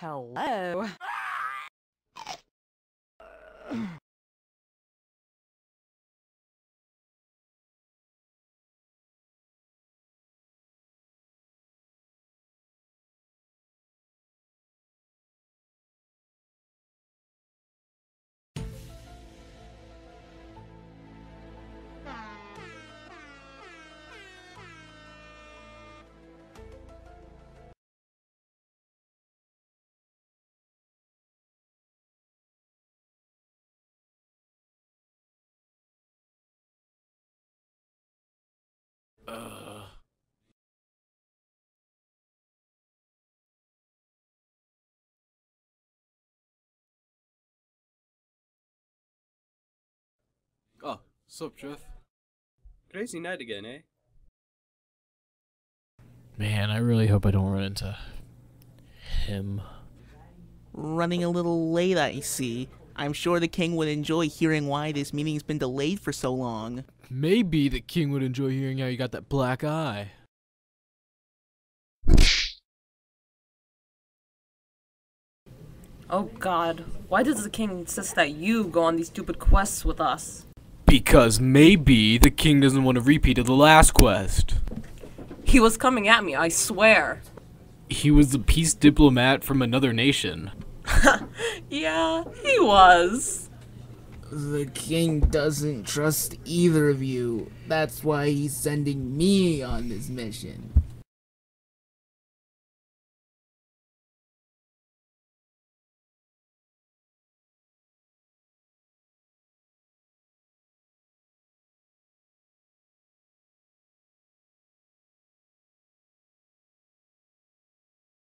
Hello. Oh, sup, Jeff? Crazy night again, eh? Man, I really hope I don't run into him. Running a little late, I see. I'm sure the king would enjoy hearing why this meeting's been delayed for so long. Maybe the king would enjoy hearing how you got that black eye. Oh god, why does the king insist that you go on these stupid quests with us? Because maybe the king doesn't want a repeat of the last quest. He was coming at me, I swear. He was the peace diplomat from another nation. Yeah, he was. The king doesn't trust either of you. That's why he's sending me on this mission.